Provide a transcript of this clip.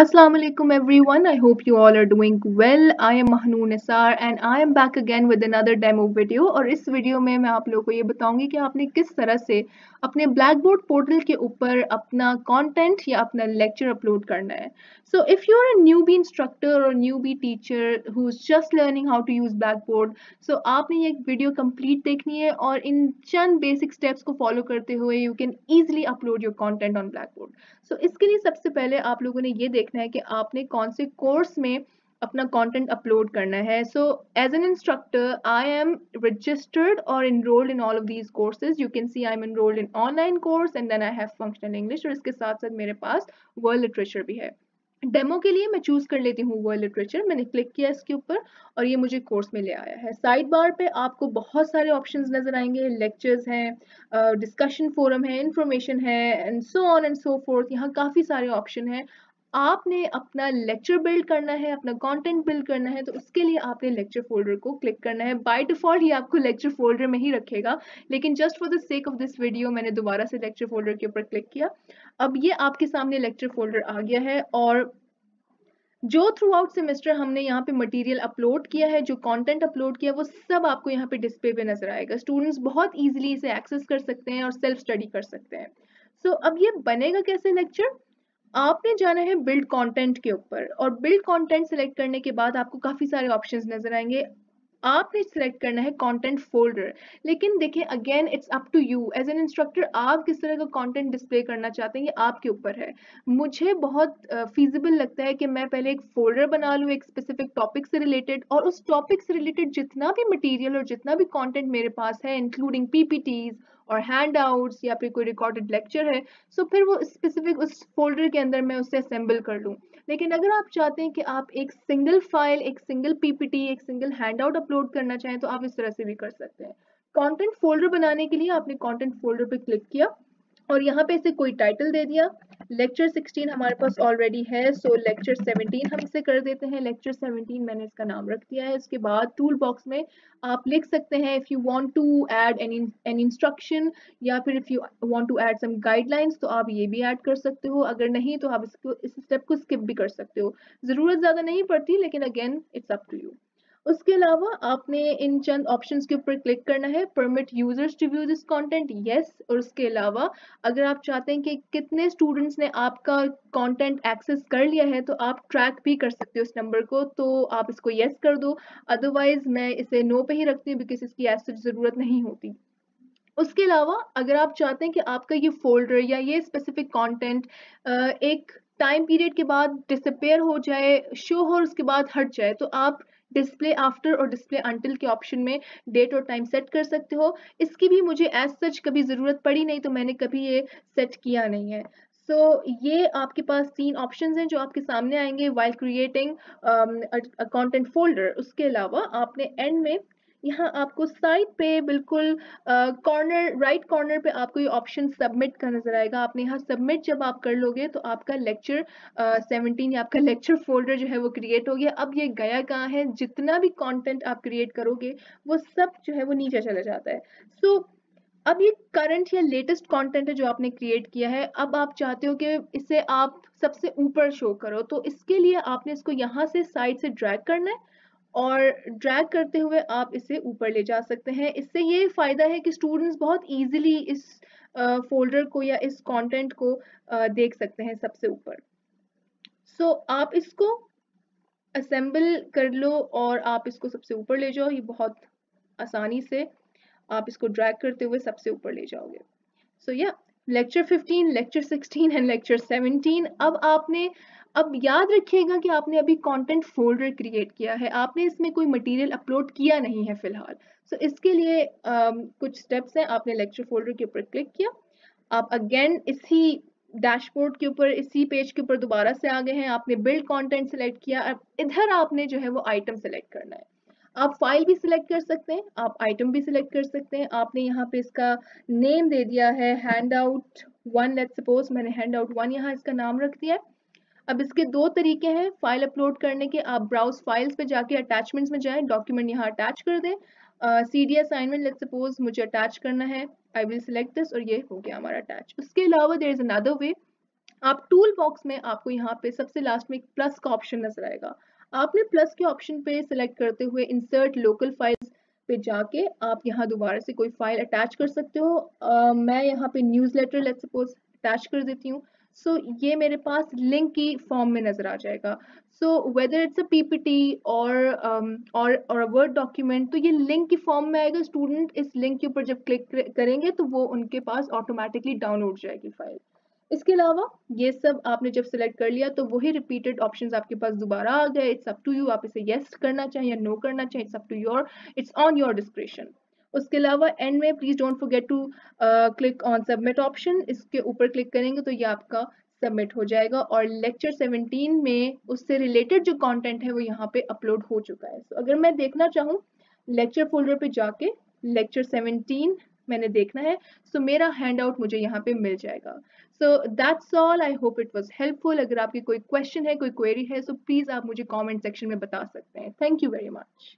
Assalamualaikum everyone, I hope you all are doing well. I am Mahnoor Nisar and I am back again with another demo video. और इस video में मैं आप लोगों को ये बताऊंगी कि आपने किस तरह से अपने Blackboard पोर्टल के ऊपर अपना कंटेंट या अपना लेक्चर अपलोड करना है. So if you are a newbie instructor or newbie teacher who is just learning how to use Blackboard, so आपने ये वीडियो कंप्लीट देखनी है और इन चंद बेसिक स्टेप्स को फॉलो करते हुए you can easily upload your content on Blackboard. So इसके लिए सबसे पहले आप लोगों ने ये देखना है कि आपने कौन से कोर्स में अपना कंटेंट अपलोड करना है. So as an instructor I am registered और enrolled in all of these courses. You can see I am enrolled in online course and then I have functional English और इसके साथ साथ मेरे पास वर्ल्ड लिटरेचर भी है. डेमो के लिए मैं चूज कर लेती हूँ वर्ल्ड लिटरेचर. मैंने क्लिक किया इसके ऊपर और ये मुझे कोर्स में ले आया है. साइड बार पे आपको बहुत सारे ऑप्शंस नजर आएंगे. लेक्चर्स हैं, डिस्कशन फोरम है, इंफॉर्मेशन है and so on and so forth. यहाँ काफी सारे ऑप्शन हैं. आपने अपना लेक्चर बिल्ड करना है, अपना कंटेंट बिल्ड करना है, तो उसके लिए आपने लेक्चर फोल्डर को क्लिक करना है. बाय डिफॉल्ट ये आपको लेक्चर फोल्डर में ही रखेगा, लेकिन just for the sake of this video मैंने दोबारा से लेक्चर फोल्डर के ऊपर क्लिक किया. अब ये आपके सामने लेक्चर फोल्डर आ गया है और जो थ्रू आउट सेमेस्टर हमने यहाँ पे मटेरियल अपलोड किया है, जो कंटेंट अपलोड किया है, वो सब आपको यहाँ पे डिस्प्ले पे नजर आएगा. स्टूडेंट्स बहुत ईजिली इसे एक्सेस कर सकते हैं और सेल्फ स्टडी कर सकते हैं. सो अब ये बनेगा कैसे लेक्चर? आपने जाना है बिल्ड कंटेंट के ऊपर और बिल्ड कंटेंट सेलेक्ट करने के बाद आपको काफ़ी सारे ऑप्शंस नजर आएंगे. आपने सेलेक्ट करना है कंटेंट फोल्डर. लेकिन देखिए again it's up to you as an instructor, आप किस तरह का कंटेंट डिस्प्ले करना चाहते हैं ये आपके ऊपर है. मुझे बहुत फीजिबल लगता है कि मैं पहले एक फोल्डर बना लूँ एक स्पेसिफिक टॉपिक से रिलेटेड और उस टॉपिक से रिलेटेड जितना भी मटेरियल और जितना भी कंटेंट मेरे पास है इंक्लूडिंग पीपीटीज और हैंडआउट्स या फिर कोई रिकॉर्डेड लेक्चर है, सो फिर वो स्पेसिफिक उस फोल्डर के अंदर मैं उसे असेंबल कर लूँ. लेकिन अगर आप चाहते हैं कि आप एक सिंगल फाइल, एक सिंगल पीपीटी, एक सिंगल हैंडआउट अपलोड करना चाहें तो आप इस तरह से भी कर सकते हैं. कंटेंट फोल्डर बनाने के लिए आपने कंटेंट फोल्डर पे क्लिक किया और यहाँ पे इसे कोई टाइटल दे दिया. लेक्चर 16 हमारे पास ऑलरेडी है, सो लेक्चर 17 हम इसे कर देते हैं. लेक्चर 17 मैंने इसका नाम रख दिया है. इसके बाद टूल बॉक्स में आप लिख सकते हैं if you want to add an instruction या फिर if you want to add some guidelines, तो आप ये भी ऐड कर सकते हो. अगर नहीं तो आप इसको इस स्टेप को स्किप भी कर सकते हो. ज़रूरत ज़्यादा नहीं पड़ती, लेकिन again it's up to you. उसके अलावा आपने इन चंद ऑप्शंस के ऊपर क्लिक करना है. Permit users to view this content, yes. और उसके अलावा अगर आप चाहते हैं कि कितने स्टूडेंट्स ने आपका कंटेंट एक्सेस कर लिया है तो आप ट्रैक भी कर सकते हो इस नंबर को, तो आप इसको यस कर दो. अदरवाइज मैं इसे नो पे ही रखती हूँ बिकॉज इसकी ऐसी ज़रूरत नहीं होती. उसके अलावा अगर आप चाहते हैं कि आपका ये फोल्डर या ये स्पेसिफिक कंटेंट एक टाइम पीरियड के बाद डिसअपेयर हो जाए, शो हो और उसके बाद हट जाए, तो आप डिस्प्ले आफ्टर और डिस्प्ले अंटिल के ऑप्शन में डेट और टाइम सेट कर सकते हो. इसकी भी मुझे एज सच कभी ज़रूरत पड़ी नहीं, तो मैंने कभी ये सेट किया नहीं है. सो ये आपके पास 3 ऑप्शंस हैं जो आपके सामने आएंगे while creating a content folder. उसके अलावा आपने एंड में यहाँ आपको साइड पे बिल्कुल कॉर्नर राइट कॉर्नर पे आपको ये ऑप्शन सबमिट का नजर आएगा. आपने यहाँ सबमिट जब आप कर लोगे तो आपका लेक्चर 17 या आपका लेक्चर फोल्डर जो है वो क्रिएट हो गया. अब ये गया कहाँ है? जितना भी कंटेंट आप क्रिएट करोगे वो सब जो है वो नीचे चला जाता है. सो अब ये करंट या लेटेस्ट कंटेंट है जो आपने क्रिएट किया है. अब आप चाहते हो कि इसे आप सबसे ऊपर शो करो, तो इसके लिए आपने इसको यहाँ से साइड से ड्रैग करना है और ड्रैग करते हुए आप इसे ऊपर ले जा सकते हैं. इससे ये फ़ायदा है कि स्टूडेंट्स बहुत इजीली इस फोल्डर को या इस कंटेंट को देख सकते हैं सबसे ऊपर. सो आप इसको असेंबल कर लो और आप इसको सबसे ऊपर ले जाओ. ये बहुत आसानी से आप इसको ड्रैग करते हुए सबसे ऊपर ले जाओगे. सो या लेक्चर 15, लेक्चर 16 एंड लेक्चर 17. अब याद रखिएगा कि आपने अभी कंटेंट फोल्डर क्रिएट किया है, आपने इसमें कोई मटेरियल अपलोड किया नहीं है फिलहाल. सो इसके लिए कुछ स्टेप्स हैं. आपने लेक्चर फोल्डर के ऊपर क्लिक किया, आप अगेन इसी डैशबोर्ड के ऊपर इसी पेज के ऊपर दोबारा से आ गए हैं. आपने बिल्ड कंटेंट सेलेक्ट किया. अब इधर आपने जो है वो आइटम सेलेक्ट करना है. आप फाइल भी सिलेक्ट कर सकते हैं, आप आइटम भी सिलेक्ट कर सकते हैं. आपने यहाँ पे इसका नेम दे दिया है handout 1. लेट्स सपोज मैंने handout 1 यहाँ इसका नाम रख दिया है. अब इसके 2 तरीके हैं फाइल अपलोड करने के. आप ब्राउज फाइल्स पे जाके अटैचमेंट्स में जाएं, डॉक्यूमेंट यहाँ अटैच कर दें. CD असाइनमेंट लेट्स सपोज मुझे अटैच करना है, आई विल सिलेक्ट दिस और ये हो गया हमारा अटैच. उसके अलावा देयर इज अनदर वे. आप टूल बॉक्स में आपको यहाँ पे सबसे लास्ट में एक प्लस का ऑप्शन नजर आएगा। आपने प्लस के ऑप्शन पे सिलेक्ट करते हुए इंसर्ट लोकल फाइल्स पे जाके आप यहाँ दोबारा से कोई फाइल अटैच कर सकते हो। मैं यहाँ पे न्यूज़लेटर लेट्स सपोज अटैच कर देती हूँ। सो ये मेरे पास लिंक की फॉर्म में नजर आ जाएगा। So whether it's a PPT और अ वर्ड डॉक्यूमेंट, तो ये लिंक की फॉर्म में आएगा। स्टूडेंट इस लिंक के ऊपर जब क्लिक करेंगे तो वो उनके पास ऑटोमेटिकली डाउनलोड जाएगी फाइल। इसके अलावा ये सब आपने जब सिलेक्ट कर लिया तो वही रिपीटेड ऑप्शंस आपके पास दोबारा आ गए। इट्स अप टू यू, आप इसे येस करना चाहें या नो करना चाहें, it's up to your, it's on your description. उसके अलावा एंड में please don't forget to click on submit option, इसके ऊपर क्लिक करेंगे तो ये आपका सबमिट हो जाएगा और लेक्चर 17 में उससे रिलेटेड जो कॉन्टेंट है वो यहाँ पे अपलोड हो चुका है। सो अगर मैं देखना चाहूँ लेक्चर फोल्डर पे जाके लेक्चर 17 मैंने देखना है, सो मेरा हैंड आउट मुझे यहाँ पे मिल जाएगा। So that's all, I hope it was helpful. अगर आपकी कोई क्वेश्चन है, कोई क्वेरी है, सो प्लीज़ आप मुझे कमेंट सेक्शन में बता सकते हैं। Thank you very much.